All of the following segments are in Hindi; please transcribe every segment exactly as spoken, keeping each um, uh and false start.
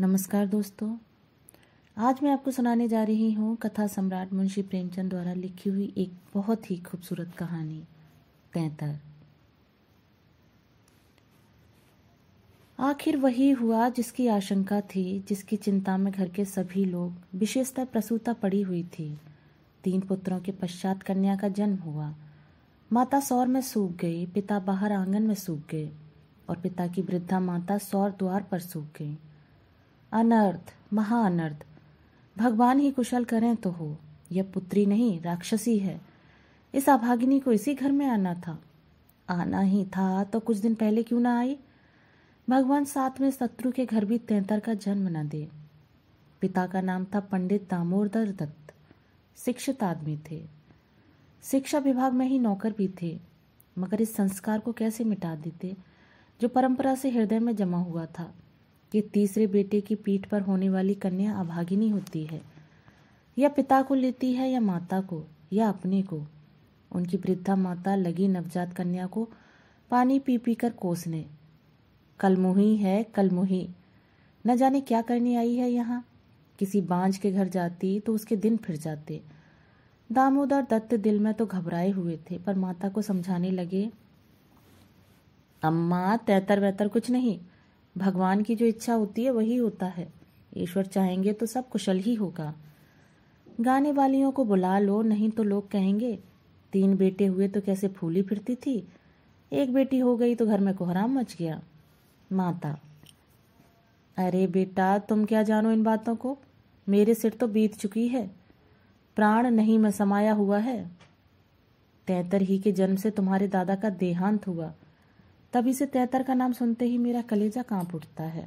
नमस्कार दोस्तों, आज मैं आपको सुनाने जा रही हूँ कथा सम्राट मुंशी प्रेमचंद द्वारा लिखी हुई एक बहुत ही खूबसूरत कहानी तैंतर। आखिर वही हुआ जिसकी आशंका थी, जिसकी चिंता में घर के सभी लोग, विशेषतः प्रसूता पड़ी हुई थी। तीन पुत्रों के पश्चात कन्या का जन्म हुआ। माता सौर में सूख गई, पिता बाहर आंगन में सूख गए और पिता की वृद्धा माता सौर द्वार पर सूख गई। अनर्थ, महाअनर्थ, भगवान ही कुशल करें तो हो। यह पुत्री नहीं राक्षसी है। इस अभागिनी को इसी घर में आना था। आना ही था तो कुछ दिन पहले क्यों ना आई। भगवान साथ में शत्रु के घर भी तैंतर का जन्म न दे। पिता का नाम था पंडित दामोदर दत्त। शिक्षित आदमी थे, शिक्षा विभाग में ही नौकर भी थे, मगर इस संस्कार को कैसे मिटा देते जो परंपरा से हृदय में जमा हुआ था कि तीसरे बेटे की पीठ पर होने वाली कन्या अभागिनी होती है। या पिता को लेती है, या माता को, या अपने को। उनकी वृद्धा माता लगी नवजात कन्या को पानी पी पी कर कोसने। कलमुही है, कलमुही, न जाने क्या करने आई है यहाँ। किसी बांझ के घर जाती तो उसके दिन फिर जाते। दामोदर दत्त दिल में तो घबराए हुए थे, पर माता को समझाने लगे, अम्मा तैतर वैतर कुछ नहीं, भगवान की जो इच्छा होती है वही होता है। ईश्वर चाहेंगे तो सब कुशल ही होगा। गाने वालियों को बुला लो, नहीं तो लोग कहेंगे तीन बेटे हुए तो कैसे फूली फिरती थी, एक बेटी हो गई तो घर में कोहराम मच गया। माता, अरे बेटा तुम क्या जानो इन बातों को, मेरे सिर तो बीत चुकी है, प्राण नहीं में समाया हुआ है। तैतर ही के जन्म से तुम्हारे दादा का देहांत हुआ, तभी से तैतर का नाम सुनते ही मेरा कलेजा कांप उठता है।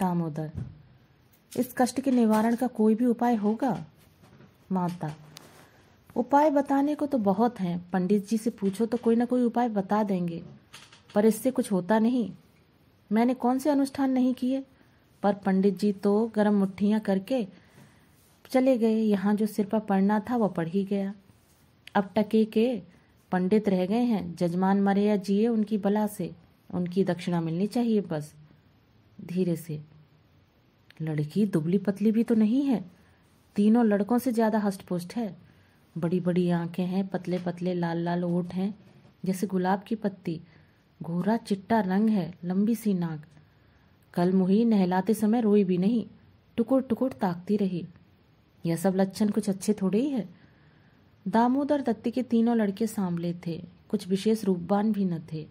दामोदर, इस कष्ट के निवारण का कोई भी उपाय होगा। माता, उपाय बताने को तो बहुत हैं, पंडित जी से पूछो तो कोई ना कोई उपाय बता देंगे, पर इससे कुछ होता नहीं। मैंने कौन से अनुष्ठान नहीं किए, पर पंडित जी तो गर्म मुट्ठियाँ करके चले गए। यहाँ जो सिर पर पढ़ना था वह पढ़ ही गया। अब टके के पंडित रह गए हैं, जजमान मरे या जिए उनकी बला से उनकी दक्षिणा मिलनी चाहिए बस। धीरे से, लड़की दुबली पतली भी तो नहीं है, तीनों लड़कों से ज़्यादा हष्टपुष्ट है। बड़ी बड़ी आंखें हैं, पतले पतले लाल लाल ओठ हैं जैसे गुलाब की पत्ती, गोरा चिट्टा रंग है, लंबी सी नाक। कलमुही नहलाते समय रोई भी नहीं, टुकुर टुकुर ताकती रही। यह सब लक्षण कुछ अच्छे थोड़े ही है। दामोदर दत्ती के तीनों लड़के सांवले थे, कुछ विशेष रूपवान भी न थे।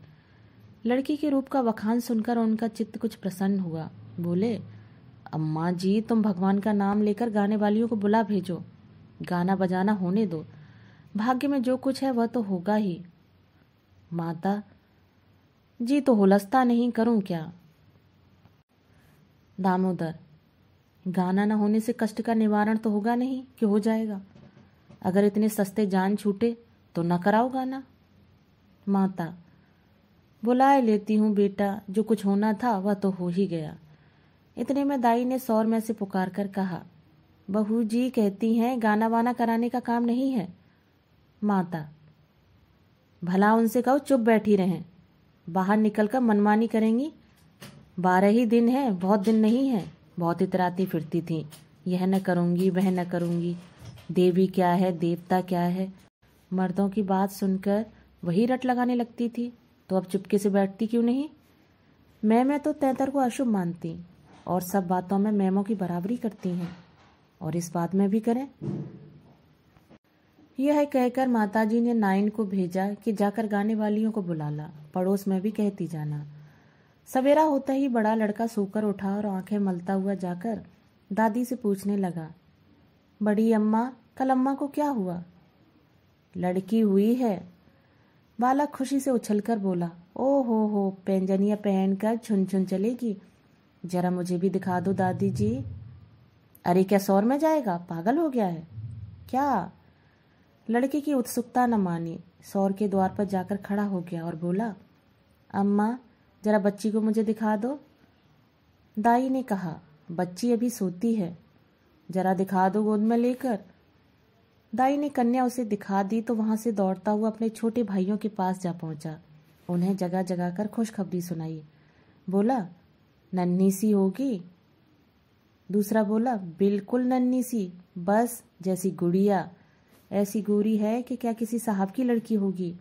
लड़की के रूप का वखान सुनकर उनका चित्त कुछ प्रसन्न हुआ। बोले, अम्मा जी तुम भगवान का नाम लेकर गाने वालियों को बुला भेजो, गाना बजाना होने दो, भाग्य में जो कुछ है वह तो होगा ही। माता जी तो हुलसता नहीं, करूं क्या। दामोदर, गाना न होने से कष्ट का निवारण तो होगा नहीं कि हो जाएगा। अगर इतने सस्ते जान छूटे तो न कराओ गाना। माता, बुलाए लेती हूँ बेटा, जो कुछ होना था वह तो हो ही गया। इतने में दाई ने सौर में से पुकार कर कहा, बहू जी कहती हैं गाना वाना कराने का काम नहीं है। माता, भला उनसे कहो चुप बैठी रहें, बाहर निकलकर मनमानी करेंगी। बारह ही दिन है, बहुत दिन नहीं है। बहुत इतराती फिरती थी, यह न करूँगी वह न करूँगी, देवी क्या है देवता क्या है। मर्दों की बात सुनकर वही रट लगाने लगती थी, तो अब चुपके से बैठती क्यों नहीं। मैं मैं तो तैतर को अशुभ मानती और सब बातों में मैमों की बराबरी करती हैं, और इस बात में भी करें। यह कहकर माताजी ने नाइन को भेजा कि जाकर गाने वालियों को बुला ला, पड़ोस में भी कहती जाना। सवेरा होता ही बड़ा लड़का सोकर उठा और आंखें मलता हुआ जाकर दादी से पूछने लगा, बड़ी अम्मा कल अम्मा को क्या हुआ। लड़की हुई है। बालक खुशी से उछलकर बोला, ओ हो हो पैंजनिया पहनकर छुन छुन चलेगी, जरा मुझे भी दिखा दो दादी जी। अरे क्या सौर में जाएगा, पागल हो गया है क्या। लड़के की उत्सुकता न मानी, सौर के द्वार पर जाकर खड़ा हो गया और बोला, अम्मा जरा बच्ची को मुझे दिखा दो। दाई ने कहा, बच्ची अभी सोती है, जरा दिखा दो गोद में लेकर। दाई ने कन्या उसे दिखा दी तो वहां से दौड़ता हुआ अपने छोटे भाइयों के पास जा पहुंचा। उन्हें जगह जगह कर खुशखबरी सुनाई। बोला, नन्ही सी होगी, दूसरा बोला, बिल्कुल नन्ही सी, बस जैसी गुड़िया, ऐसी गोरी है कि क्या किसी साहब की लड़की होगी,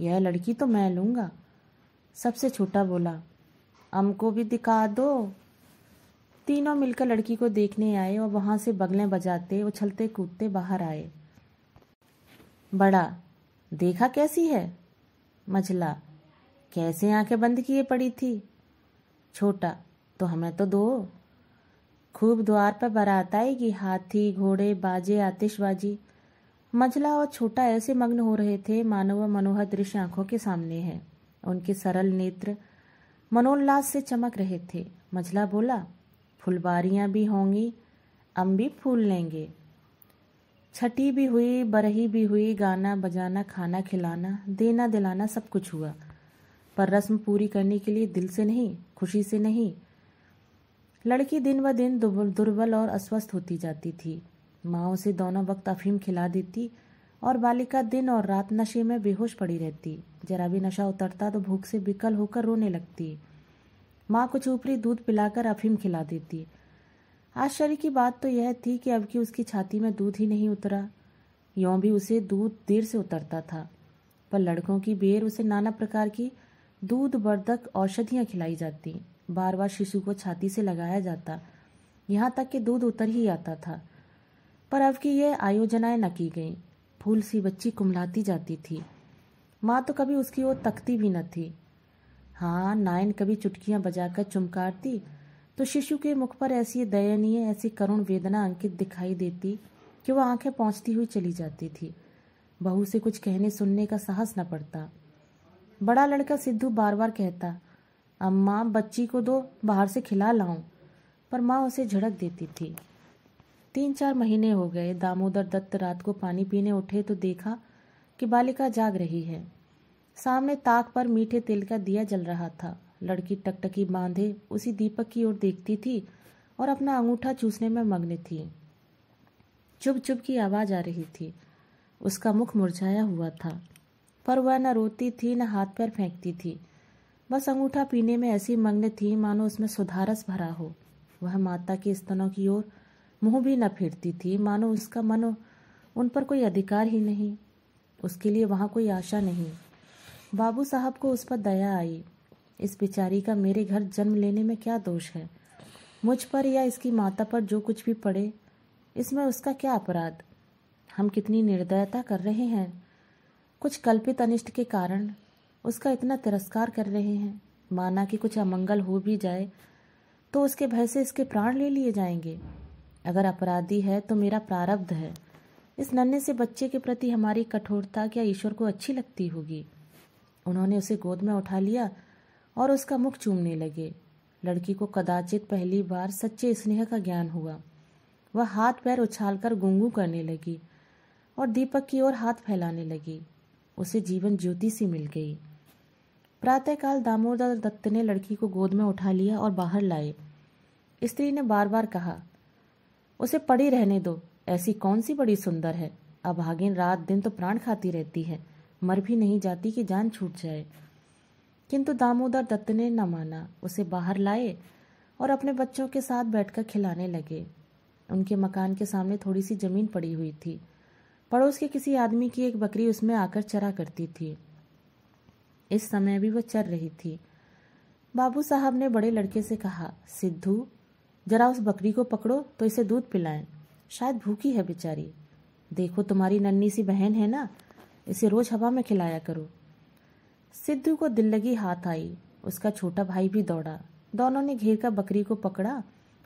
यह लड़की तो मैं लूँगा। सबसे छोटा बोला, हमको भी दिखा दो। तीनों मिलकर लड़की को देखने आए और वहाँ से बगलें बजाते उछलते कूदते बाहर आए। बड़ा, देखा कैसी है। मझला, कैसे आंखें बंद किए पड़ी थी। छोटा, तो हमें तो दो। खूब द्वार पर बारात आएगी, हाथी घोड़े बाजे आतिशबाजी। मझला और छोटा ऐसे मग्न हो रहे थे मानो वह मनोहर दृश्य आंखों के सामने है। उनके सरल नेत्र मनोल्लास से चमक रहे थे। मझला बोला, फुलबारियां भी होंगी, हम भी फूल लेंगे। छठी भी हुई, बरही भी हुई, गाना बजाना, खाना खिलाना, देना दिलाना सब कुछ हुआ, पर रस्म पूरी करने के लिए दिल से नहीं, खुशी से नहीं। लड़की दिन ब दिन दुर्बल और अस्वस्थ होती जाती थी। माँ उसे दोनों वक्त अफीम खिला देती और बालिका दिन और रात नशे में बेहोश पड़ी रहती। जरा भी नशा उतरता तो भूख से बिकल होकर रोने लगती। माँ कुछ ऊपरी दूध पिलाकर अफीम खिला देती। आश्चर्य की बात तो यह थी कि अब की उसकी छाती में दूध ही नहीं उतरा। यों भी उसे दूध देर से उतरता था, पर लड़कों की बेर उसे नाना प्रकार की दूध वर्धक औषधियाँ खिलाई जाती। बार बार शिशु को छाती से लगाया जाता, यहाँ तक कि दूध उतर ही आता था। पर अब की यह आयोजनाएं न की गईं। फूल सी बच्ची कुमलाती जाती थी। माँ तो कभी उसकी ओर तकती भी न थी। हाँ, नायन कभी चुटकियां बजाकर चुमकारती तो शिशु के मुख पर ऐसी दयनीय, ऐसी करुण वेदना अंकित दिखाई देती कि वह आंखें पहुँचती हुई चली जाती थी। बहू से कुछ कहने सुनने का साहस न पड़ता। बड़ा लड़का सिद्धू बार बार कहता, अम्मा बच्ची को दो, बाहर से खिला लाऊं, पर माँ उसे झड़क देती थी। तीन चार महीने हो गए। दामोदर दत्त रात को पानी पीने उठे तो देखा कि बालिका जाग रही है। सामने ताक पर मीठे तेल का दिया जल रहा था। लड़की टकटकी बांधे उसी दीपक की ओर देखती थी और अपना अंगूठा चूसने में मग्न थी। चुप चुप की आवाज़ आ रही थी। उसका मुख मुरझाया हुआ था, पर वह न रोती थी न हाथ पैर फेंकती थी। बस अंगूठा पीने में ऐसी मग्न थी मानो उसमें सुधारस भरा हो। वह माता के स्तनों की ओर मुंह भी न फेरती थी, मानो उसका मन उन पर कोई अधिकार ही नहीं, उसके लिए वहाँ कोई आशा नहीं। बाबू साहब को उस पर दया आई। इस बेचारी का मेरे घर जन्म लेने में क्या दोष है, मुझ पर या इसकी माता पर जो कुछ भी पड़े, इसमें उसका क्या अपराध। हम कितनी निर्दयता कर रहे हैं, कुछ कल्पित अनिष्ट के कारण उसका इतना तिरस्कार कर रहे हैं। माना कि कुछ अमंगल हो भी जाए तो उसके भय से इसके प्राण ले लिए जाएंगे। अगर अपराधी है तो मेरा प्रारब्ध है। इस नन्हे से बच्चे के प्रति हमारी कठोरता क्या ईश्वर को अच्छी लगती होगी। उन्होंने उसे गोद में उठा लिया और उसका मुख चूमने लगे। लड़की को कदाचित पहली बार सच्चे स्नेह का ज्ञान हुआ। वह हाथ पैर उछालकर गूंगू करने लगी और दीपक की ओर हाथ फैलाने लगी। उसे जीवन ज्योति सी मिल गई। प्रातःकाल दामोदर दत्त ने लड़की को गोद में उठा लिया और बाहर लाए। स्त्री ने बार बार कहा, उसे पड़ी रहने दो, ऐसी कौन सी बड़ी सुंदर है, अभागिन रात दिन तो प्राण खाती रहती है, मर भी नहीं जाती कि जान छूट जाए। किंतु दामोदर दत्त ने न माना। उसे बाहर लाए और अपने बच्चों के साथ बैठकर खिलाने लगे। उनके मकान के सामने थोड़ी सी जमीन पड़ी हुई थी। पड़ोस के किसी आदमी की एक बकरी उसमें आकर चरा करती थी। इस समय भी वह चर रही थी। बाबू साहब ने बड़े लड़के से कहा, सिद्धू जरा उस बकरी को पकड़ो तो इसे दूध पिलाएं, शायद भूखी है बेचारी। देखो तुम्हारी नन्ही सी बहन है ना, इसे रोज हवा में खिलाया करो। सिद्धू को दिल लगी हाथ आई। उसका छोटा भाई भी दौड़ा। दोनों ने घेर कर बकरी को पकड़ा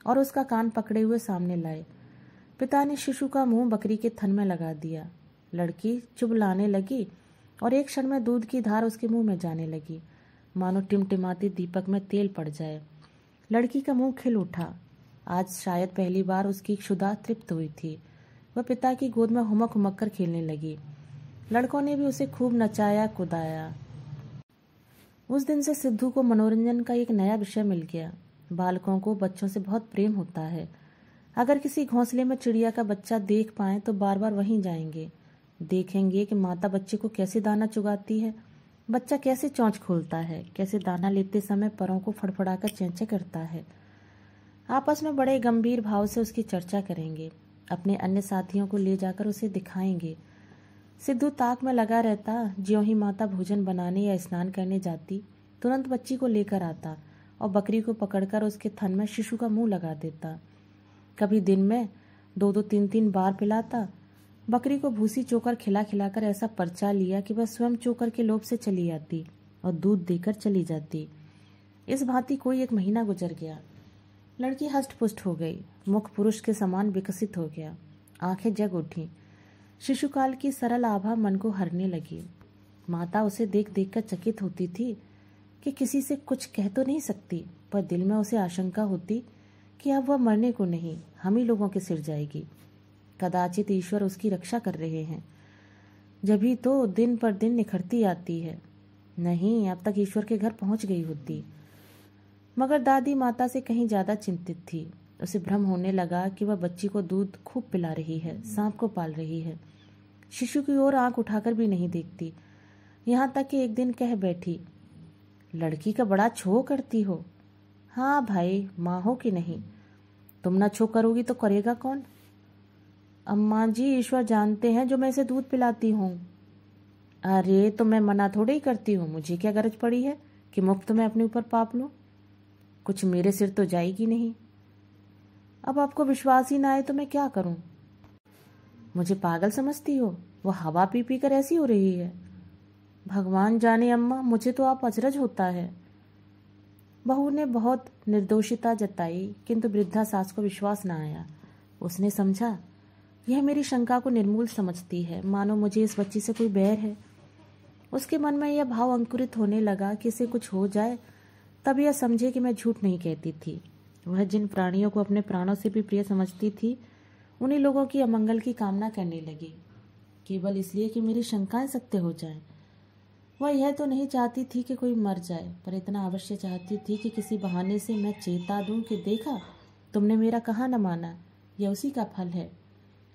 और उसका कान पकड़े हुए सामने लाए। पिता ने शिशु का मुंह बकरी के थन में लगा दिया। लड़की चुभलाने लगी और एक क्षण में दूध की धार उसके मुंह में जाने लगी, मानो टिमटिमाती दीपक में तेल पड़ जाए। लड़की का मुंह खिल उठा। आज शायद पहली बार उसकी क्षुधा तृप्त हुई थी। वह पिता की गोद में हुमक हुमक कर खेलने लगी। लड़कों ने भी उसे खूब नचाया कुदाया। उस दिन से सिद्धू को मनोरंजन का एक नया विषय मिल गया। बालकों को बच्चों से बहुत प्रेम होता है। अगर किसी घोंसले में चिड़िया का बच्चा देख पाएं तो बार बार वहीं जाएंगे। देखेंगे कि माता बच्चे को कैसे दाना चुगाती है, बच्चा कैसे चोंच खोलता है, कैसे दाना लेते समय परों को फड़फड़ाकर चेंचे करता है। आपस में बड़े गंभीर भाव से उसकी चर्चा करेंगे, अपने अन्य साथियों को ले जाकर उसे दिखाएंगे। सिद्धू ताक में लगा रहता। ज्यों ही माता भोजन बनाने या स्नान करने जाती, तुरंत बच्ची को लेकर आता और बकरी को पकड़कर उसके थन में शिशु का मुंह लगा देता। कभी दिन में दो दो तीन तीन बार पिलाता। बकरी को भूसी चोकर खिला खिलाकर ऐसा पर्चा लिया कि वह स्वयं चोकर के लोभ से चली आती और दूध देकर चली जाती। इस भांति कोई एक महीना गुजर गया। लड़की हष्टपुष्ट हो गई, मुख पुरुष के समान विकसित हो गया, आंखें जग उठी। शिशुकाल की सरल आभा मन को हरने लगी। माता उसे देख देख कर चकित होती थी कि किसी से कुछ कह तो नहीं सकती, पर दिल में उसे आशंका होती कि अब वह मरने को नहीं, हम ही लोगों के सिर जाएगी। कदाचित ईश्वर उसकी रक्षा कर रहे हैं, जभी तो दिन पर दिन निखरती आती है। नहीं, अब तक ईश्वर के घर पहुंच गई होती। मगर दादी माता से कहीं ज्यादा चिंतित थी। उसे भ्रम होने लगा कि वह बच्ची को दूध खूब पिला रही है, सांप को पाल रही है। शिशु की ओर आंख उठाकर भी नहीं देखती। यहाँ तक कि एक दिन कह बैठी, लड़की का बड़ा छो करती हो। हाँ भाई, माँ हो कि नहीं, तुम ना छो करोगी तो करेगा कौन? अम्मा जी, ईश्वर जानते हैं जो मैं इसे दूध पिलाती हूँ। अरे, तो मैं मना थोड़ी करती हूँ, मुझे क्या गरज पड़ी है कि मुफ्त में अपने ऊपर पाप लूँ? कुछ मेरे सिर तो जाएगी नहीं। अब आपको विश्वास ही ना आए तो मैं क्या करूं? मुझे पागल समझती हो? वो हवा पी पी कर ऐसी हो रही है। भगवान जाने अम्मा, मुझे तो आप अचरज होता है। बहू ने बहुत निर्दोषिता जताई, किंतु वृद्धा सास को विश्वास ना आया। उसने समझा यह मेरी शंका को निर्मूल समझती है, मानो मुझे इस बच्ची से कोई बैर है। उसके मन में यह भाव अंकुरित होने लगा कि इसे कुछ हो जाए तब यह समझे कि मैं झूठ नहीं कहती थी। वह जिन प्राणियों को अपने प्राणों से भी प्रिय समझती थी, उन्हीं लोगों की अमंगल की कामना करने लगी, केवल इसलिए कि मेरी शंकाएं सत्य हो जाएं। वह यह तो नहीं चाहती थी कि कोई मर जाए, पर इतना अवश्य चाहती थी कि किसी बहाने से मैं चेता दूं कि देखा, तुमने मेरा कहाँ न माना। यह उसी का फल है।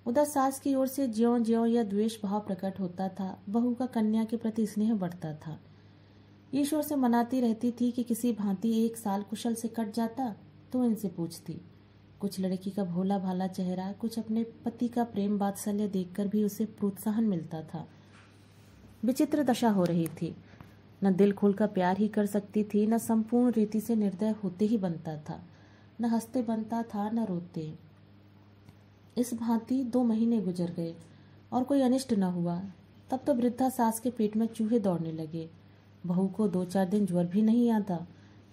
उधर सास की ओर से ज्यों ज्यों यह द्वेष भाव प्रकट होता था, बहू का कन्या के प्रति स्नेह बढ़ता था। ईश्वर से मनाती रहती थी कि किसी भांति एक साल कुशल से कट जाता तो इनसे पूछती। कुछ लड़की का भोला भाला चेहरा, कुछ अपने पति का प्रेम वात्सल्य देखकर भी उसे प्रोत्साहन मिलता था। विचित्र दशा हो रही थी। न दिल खोलकर प्यार ही कर सकती थी, न संपूर्ण रीति से निर्दय होते ही बनता था, न हंसते बनता था, न रोते। इस भांति दो महीने गुजर गए और कोई अनिष्ट न हुआ। तब तो वृद्धा सास के पेट में चूहे दौड़ने लगे। बहू को दो चार दिन ज्वर भी नहीं आता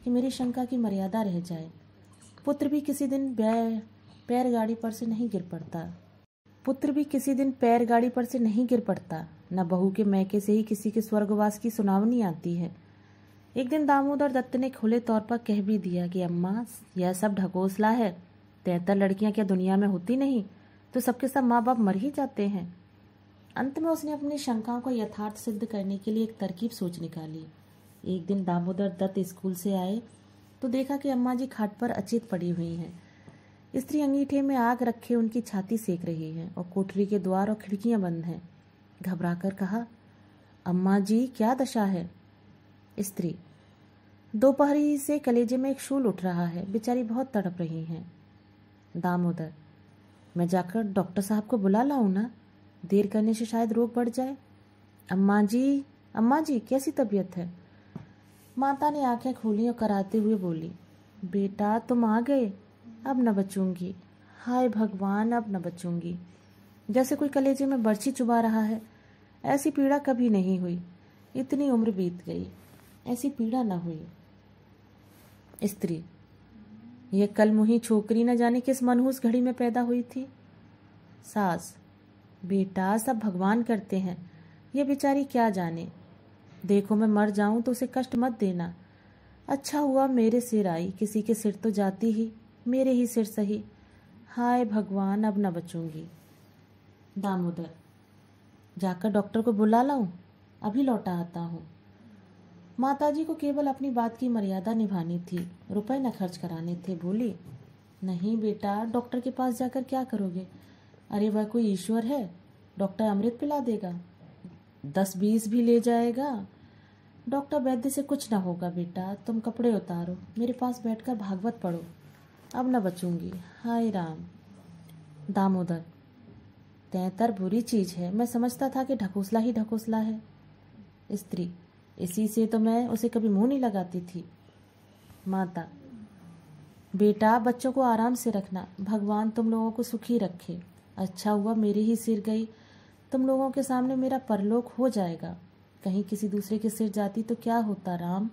कि मेरी शंका की मर्यादा रह जाए। पुत्र भी किसी दिन पैर पैर गाड़ी पर से नहीं गिर पड़ता पुत्र भी किसी दिन पैर गाड़ी पर से नहीं गिर पड़ता। न बहू के मैके से ही किसी के स्वर्गवास की सुनावनी आती है। एक दिन दामोदर दत्त ने खुले तौर पर कह भी दिया कि अम्मा, यह सब ढकोसला है। तैंतर लड़कियां क्या दुनिया में होती नहीं, तो सबके सब माँ बाप मर ही जाते हैं। अंत में उसने अपनी शंकाओं को यथार्थ सिद्ध करने के लिए एक तरकीब सोच निकाली। एक दिन दामोदर दत्त स्कूल से आए तो देखा कि अम्मा जी खाट पर अचेत पड़ी हुई हैं। स्त्री अंगीठे में आग रखे उनकी छाती सेक रही है और कोठरी के द्वार और खिड़कियां बंद हैं। घबराकर कहा, अम्मा जी, क्या दशा है? स्त्री, दोपहरी से कलेजे में एक शूल उठ रहा है, बेचारी बहुत तड़प रही हैं। दामोदर, मैं जाकर डॉक्टर साहब को बुला लाऊं ना? देर करने से शायद रोग बढ़ जाए। अम्मा जी, अम्मा जी, कैसी तबीयत है? माता ने आंखें खोली और कराते हुए बोली, बेटा तुम आ गए, अब न बचूंगी। हाय भगवान, अब न बचूंगी। जैसे कोई कलेजे में बर्छी चुबा रहा है, ऐसी पीड़ा कभी नहीं हुई। इतनी उम्र बीत गई, ऐसी पीड़ा न हुई। स्त्री, यह कल मुही छोकरी न जाने किस मनहूस घड़ी में पैदा हुई थी। सास, बेटा सब भगवान करते हैं, ये बेचारी क्या जाने। देखो, मैं मर जाऊं तो उसे कष्ट मत देना। अच्छा हुआ मेरे सिर आई, किसी के सिर तो जाती ही, मेरे ही सिर सही। हाय भगवान, अब न बचूंगी। दामोदर, जाकर डॉक्टर को बुला लाऊं? अभी लौटा आता हूं। माताजी को केवल अपनी बात की मर्यादा निभानी थी, रुपए न खर्च कराने थे। बोली, नहीं बेटा, डॉक्टर के पास जाकर क्या करोगे? अरे वह कोई ईश्वर है, डॉक्टर अमृत पिला देगा, दस बीस भी ले जाएगा। डॉक्टर वैद्य से कुछ ना होगा बेटा, तुम कपड़े उतारो, मेरे पास बैठकर भागवत पढ़ो। अब न बचूंगी, हाय राम। दामोदर, तैंतर बुरी चीज है, मैं समझता था कि ढकोसला ही ढकोसला है। स्त्री, इसी से तो मैं उसे कभी मुंह नहीं लगाती थी। माता, बेटा बच्चों को आराम से रखना, भगवान तुम लोगों को सुखी रखे। अच्छा हुआ मेरी ही सिर गई, तुम लोगों के सामने मेरा परलोक हो जाएगा। कहीं किसी दूसरे के सिर जाती तो क्या होता राम,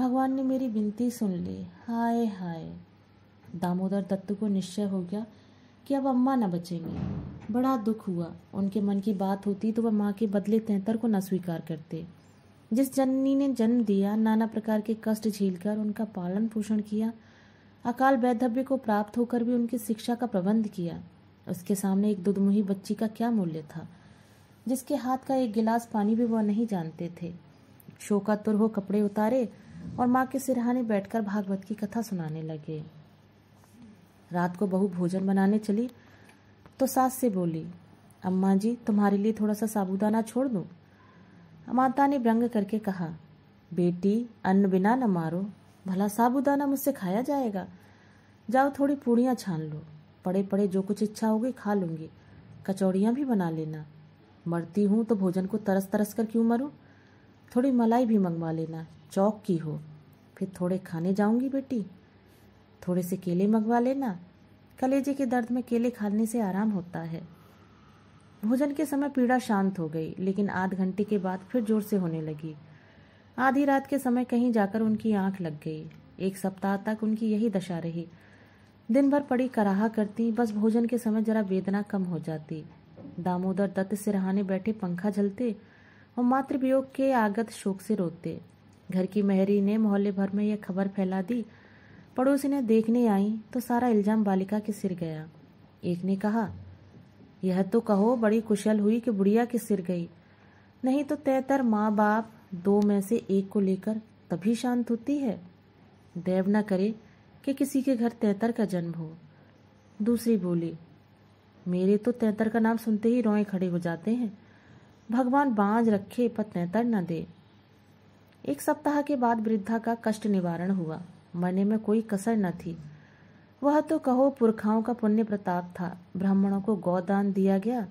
भगवान ने मेरी विनती सुन ली, हाय हाय। दामोदर दत्त को निश्चय हो गया कि अब अम्मा न बचेंगी। बड़ा दुख हुआ, उनके मन की बात होती तो वह माँ के बदले तैंतर को न स्वीकार करते। जिस जननी ने जन्म दिया, नाना प्रकार के कष्ट झेलकर उनका पालन पोषण किया, अकाल वैधव्य को प्राप्त होकर भी उनकी शिक्षा का प्रबंध किया, उसके सामने एक दुधमुही बच्ची का क्या मूल्य था, जिसके हाथ का एक गिलास पानी भी वह नहीं जानते थे। शोकातुर हो कपड़े उतारे और माँ के सिरहाने बैठकर भागवत की कथा सुनाने लगे। रात को बहू भोजन बनाने चली तो सास से बोली, अम्मा जी तुम्हारे लिए थोड़ा सा साबूदाना छोड़ दो। माता ने व्यंग करके कहा, बेटी अन्न बिना न मारो, भला साबूदाना मुझसे खाया जाएगा। जाओ थोड़ी पूड़ियाँ छान लो, पड़े पड़े जो कुछ इच्छा होगी खा लूँगी, कचौड़ियाँ भी बना लेना। मरती हूँ तो भोजन को तरस तरस कर क्यों मरूँ, थोड़ी मलाई भी मंगवा लेना, चौक की हो। फिर थोड़े खाने जाऊँगी बेटी, थोड़े से केले मंगवा लेना, कलेजे के दर्द में केले खाने से आराम होता है। भोजन के समय पीड़ा शांत हो गई, लेकिन आध घंटे के बाद फिर जोर से होने लगी। आधी रात के समय कहीं जाकर उनकी आंख लग गई। एक सप्ताह तक उनकी यही दशा रही, दिन भर पड़ी कराहा करती, बस भोजन के समय जरा वेदना कम हो जाती। दामोदर दत्त सिरहाने बैठे पंखा झलते और मातृवियोग के आगत शोक से रोते। घर की महरी ने मोहल्ले भर में यह खबर फैला दी, पड़ोसी ने देखने आई तो सारा इल्जाम बालिका के सिर गया। एक ने कहा, यह तो कहो बड़ी कुशल हुई कि बुढ़िया के सिर गई, नहीं तो तैंतर माँ बाप दो में से एक को लेकर तभी शांत होती है। दैव न करे कि किसी के घर तैंतर का जन्म हो। दूसरी बोली, मेरे तो तैंतर का नाम सुनते ही रोए खड़े हो जाते हैं, भगवान बांझ रखे पर तैंतर न दे। एक सप्ताह के बाद वृद्धा का कष्ट निवारण हुआ, मरने में कोई कसर न थी। वह तो कहो पुरखाओं का पुण्य प्रताप था। ब्राह्मणों को गौदान दिया गया,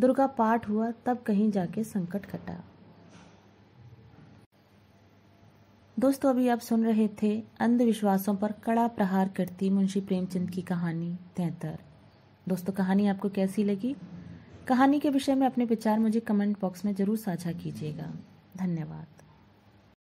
दुर्गा पाठ हुआ, तब कहीं जाके संकट कटा। दोस्तों, अभी आप सुन रहे थे अंधविश्वासों पर कड़ा प्रहार करती मुंशी प्रेमचंद की कहानी तैंतर। दोस्तों, कहानी आपको कैसी लगी? कहानी के विषय में अपने विचार मुझे कमेंट बॉक्स में जरूर साझा कीजिएगा। धन्यवाद।